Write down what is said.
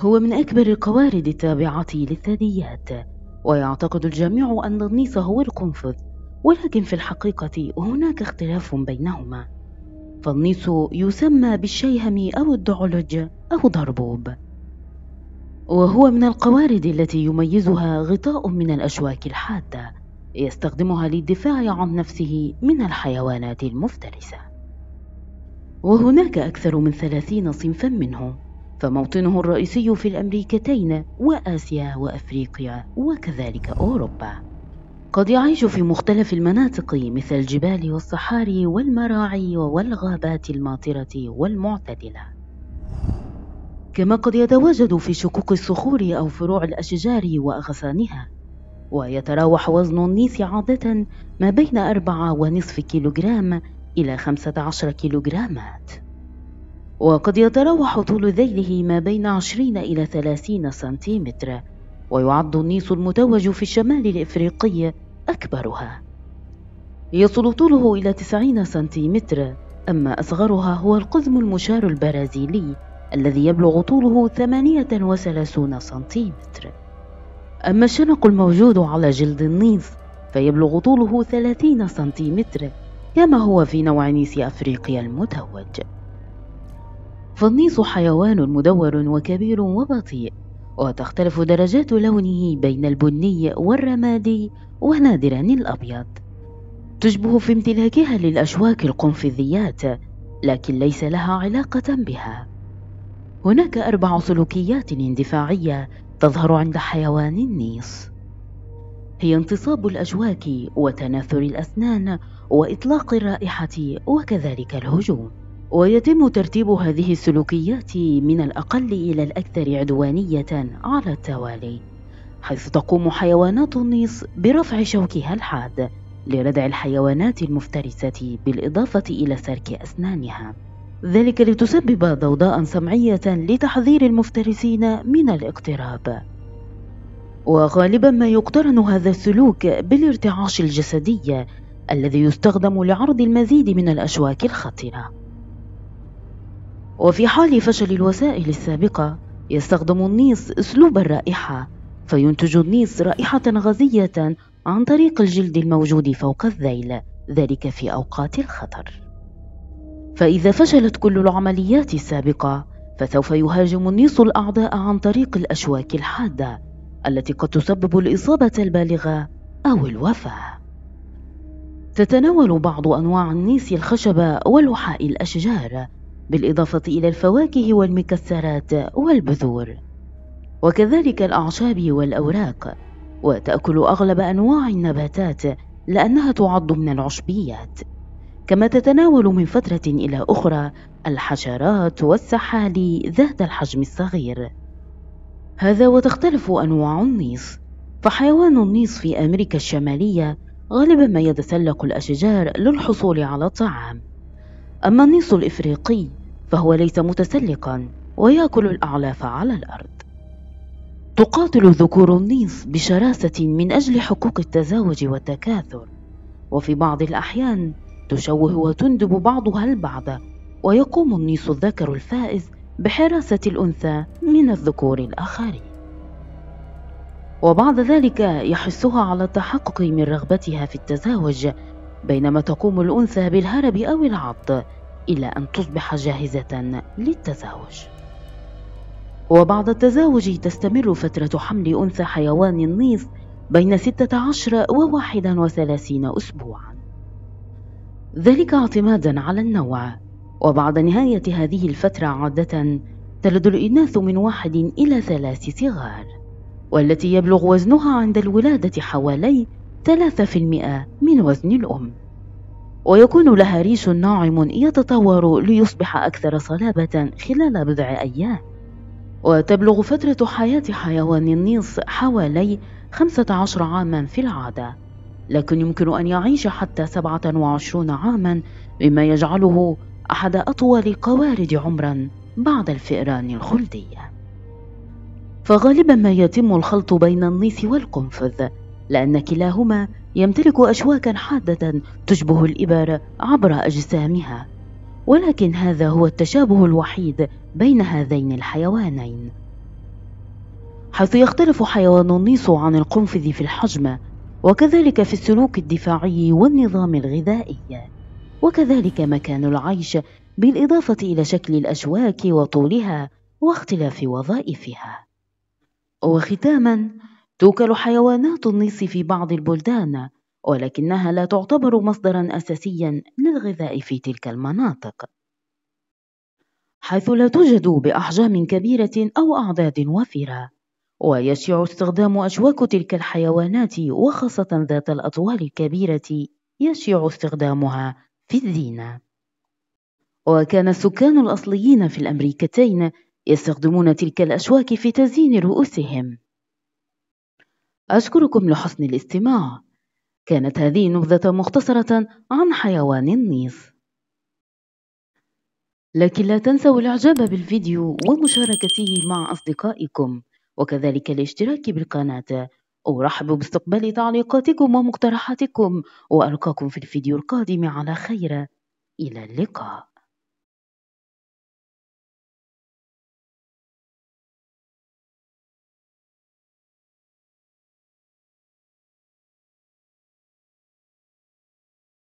هو من أكبر القوارض التابعة للثدييات، ويعتقد الجميع أن النيص هو القنفذ، ولكن في الحقيقة هناك اختلاف بينهما. فالنيص يسمى بالشيهم أو الدعلج أو ضربوب، وهو من القوارض التي يميزها غطاء من الأشواك الحادة يستخدمها للدفاع عن نفسه من الحيوانات المفترسة. وهناك أكثر من 30 صنفا منه، فموطنه الرئيسي في الأمريكتين وآسيا وأفريقيا وكذلك أوروبا. قد يعيش في مختلف المناطق مثل الجبال والصحاري والمراعي والغابات الماطرة والمعتدلة، كما قد يتواجد في شقوق الصخور أو فروع الأشجار وأغصانها. ويتراوح وزن النيس عادة ما بين 4.5 كيلوغرام إلى 15 كيلوغرامات، وقد يتراوح طول ذيله ما بين 20 إلى 30 سنتيمتر. ويعد النيس المتوج في الشمال الإفريقي أكبرها، يصل طوله إلى 90 سنتيمتر. أما أصغرها هو القزم المشار البرازيلي الذي يبلغ طوله 38 سنتيمتر. أما الشنق الموجود على جلد النيس فيبلغ طوله 30 سنتيمتر، كما هو في نوع نيس أفريقيا المتوج. فالنيس حيوان مدور وكبير وبطيء، وتختلف درجات لونه بين البني والرمادي ونادرا الأبيض. تشبه في امتلاكها للأشواك القنفذيات، لكن ليس لها علاقة بها. هناك 4 سلوكيات اندفاعية تظهر عند حيوان النيس، هي انتصاب الأشواك وتناثر الأسنان وإطلاق الرائحة وكذلك الهجوم. ويتم ترتيب هذه السلوكيات من الأقل إلى الأكثر عدوانية على التوالي، حيث تقوم حيوانات النيس برفع شوكها الحاد لردع الحيوانات المفترسة بالإضافة إلى سرك أسنانها، ذلك لتسبب ضوضاء سمعية لتحذير المفترسين من الاقتراب. وغالبا ما يقترن هذا السلوك بالارتعاش الجسدي الذي يستخدم لعرض المزيد من الأشواك الخطرة. وفي حال فشل الوسائل السابقة يستخدم النيس أسلوب الرائحة، فينتج النيس رائحة غازية عن طريق الجلد الموجود فوق الذيل، ذلك في أوقات الخطر. فإذا فشلت كل العمليات السابقة فسوف يهاجم النيس الأعداء عن طريق الأشواك الحادة التي قد تسبب الإصابة البالغة أو الوفاة. تتناول بعض أنواع النيس الخشب ولحاء الأشجار بالإضافة إلى الفواكه والمكسرات والبذور وكذلك الأعشاب والأوراق، وتأكل أغلب أنواع النباتات لأنها تعد من العشبيات، كما تتناول من فترة إلى أخرى الحشرات والسحالي ذات الحجم الصغير. هذا وتختلف أنواع النيس، فحيوان النيس في أمريكا الشمالية غالبا ما يتسلق الأشجار للحصول على الطعام. أما النيس الإفريقي فهو ليس متسلقا ويأكل الأعلاف على الأرض. تقاتل ذكور النيس بشراسة من أجل حقوق التزاوج والتكاثر، وفي بعض الأحيان تشوه وتندب بعضها البعض، ويقوم النيس الذكر الفائز بحراسة الأنثى من الذكور الآخرين، وبعد ذلك يحثها على التحقق من رغبتها في التزاوج، بينما تقوم الأنثى بالهرب أو العض إلى أن تصبح جاهزة للتزاوج. وبعد التزاوج تستمر فترة حمل أنثى حيوان النيس بين 16 و 31 أسبوعا، ذلك اعتمادا على النوع. وبعد نهاية هذه الفترة عادة تلد الإناث من 1 إلى 3 صغار، والتي يبلغ وزنها عند الولادة حوالي 3% من وزن الأم، ويكون لها ريش ناعم يتطور ليصبح أكثر صلابة خلال بضع أيام. وتبلغ فترة حياة حيوان النيس حوالي 15 عاما في العادة، لكن يمكن أن يعيش حتى 27 عاما، مما يجعله أحد أطول قوارض عمرا بعد الفئران الخلدية. فغالبا ما يتم الخلط بين النيس والقنفذ، لأن كلاهما يمتلك أشواكا حادة تشبه الإبر عبر أجسامها، ولكن هذا هو التشابه الوحيد بين هذين الحيوانين، حيث يختلف حيوان النيص عن القنفذ في الحجم، وكذلك في السلوك الدفاعي والنظام الغذائي، وكذلك مكان العيش، بالإضافة إلى شكل الأشواك وطولها واختلاف وظائفها. وختاماً، توكل حيوانات النيص في بعض البلدان، ولكنها لا تعتبر مصدراً أساسياً للغذاء في تلك المناطق، حيث لا توجد بأحجام كبيرة أو أعداد وفرة، ويشيع استخدام أشواك تلك الحيوانات، وخاصة ذات الأطوال الكبيرة يشيع استخدامها في الزينة. وكان السكان الأصليين في الأمريكتين يستخدمون تلك الأشواك في تزيين رؤوسهم. أشكركم لحسن الاستماع. كانت هذه نبذة مختصرة عن حيوان النيص، لكن لا تنسوا الإعجاب بالفيديو ومشاركته مع أصدقائكم، وكذلك الاشتراك بالقناة. أرحب باستقبال تعليقاتكم ومقترحاتكم، وألقاكم في الفيديو القادم على خير. إلى اللقاء.